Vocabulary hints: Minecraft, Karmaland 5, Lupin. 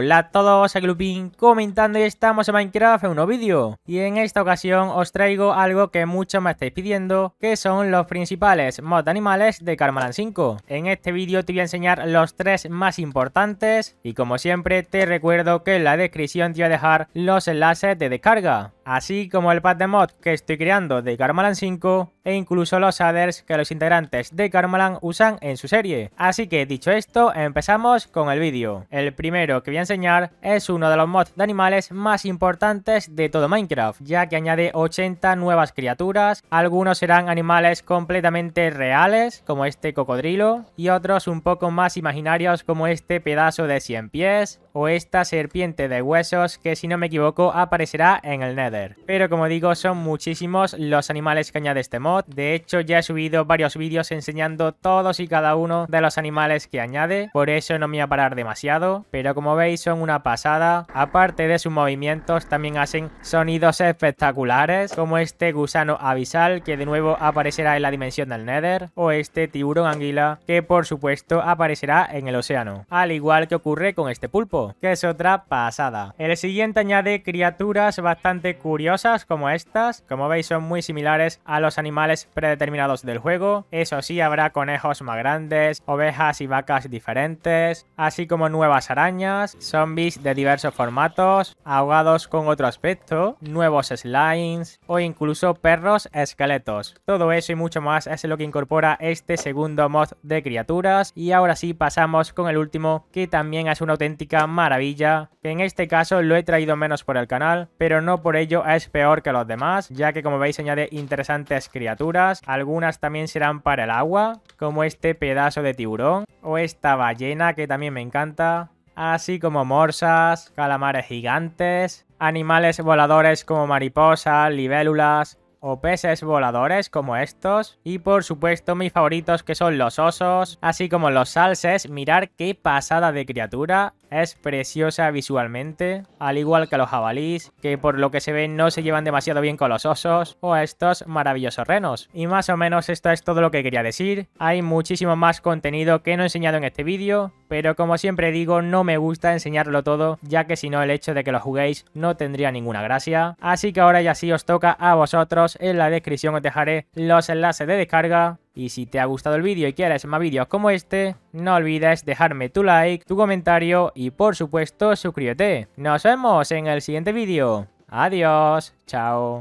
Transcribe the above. Hola a todos, aquí Lupin comentando y estamos en Minecraft en un nuevo vídeo. Y en esta ocasión os traigo algo que muchos me estáis pidiendo, que son los principales mods de animales de Karmaland 5. En este vídeo te voy a enseñar los 3 más importantes y como siempre te recuerdo que en la descripción te voy a dejar los enlaces de descarga, así como el pack de mods que estoy creando de Karmaland 5 e incluso los shaders que los integrantes de Karmaland usan en su serie. Así que dicho esto, empezamos con el vídeo. El primero que voy a enseñar es uno de los mods de animales más importantes de todo Minecraft, ya que añade 80 nuevas criaturas. Algunos serán animales completamente reales, como este cocodrilo, y otros un poco más imaginarios, como este pedazo de 100 pies o esta serpiente de huesos que, si no me equivoco, aparecerá en el Nether. Pero como digo, son muchísimos los animales que añade este mod. De hecho, ya he subido varios vídeos enseñando todos y cada uno de los animales que añade, por eso no me voy a parar demasiado, pero como veis son una pasada. Aparte de sus movimientos, también hacen sonidos espectaculares, como este gusano abisal que de nuevo aparecerá en la dimensión del Nether, o este tiburón anguila que por supuesto aparecerá en el océano, al igual que ocurre con este pulpo, que es otra pasada. El siguiente añade criaturas bastante curiosas como estas. Como veis son muy similares a los animales predeterminados del juego, eso sí, habrá conejos más grandes, ovejas y vacas diferentes, así como nuevas arañas, zombies de diversos formatos, ahogados con otro aspecto, nuevos slimes o incluso perros esqueletos. Todo eso y mucho más es lo que incorpora este segundo mod de criaturas. Y ahora sí pasamos con el último, que también es una auténtica maravilla, que en este caso lo he traído menos por el canal, pero no por ello es peor que los demás, ya que como veis añade interesantes criaturas. Algunas también serán para el agua, como este pedazo de tiburón o esta ballena que también me encanta, así como morsas, calamares gigantes, animales voladores como mariposas, libélulas o peces voladores como estos, y por supuesto mis favoritos que son los osos, así como los salses. Mirar qué pasada de criatura, es preciosa visualmente, al igual que los jabalís, que por lo que se ve no se llevan demasiado bien con los osos, o estos maravillosos renos. Y más o menos esto es todo lo que quería decir. Hay muchísimo más contenido que no he enseñado en este vídeo, pero como siempre digo, no me gusta enseñarlo todo, ya que si no el hecho de que lo juguéis no tendría ninguna gracia. Así que ahora ya sí os toca a vosotros. En la descripción os dejaré los enlaces de descarga. Y si te ha gustado el vídeo y quieres más vídeos como este, no olvides dejarme tu like, tu comentario y por supuesto suscríbete. Nos vemos en el siguiente vídeo. Adiós, chao.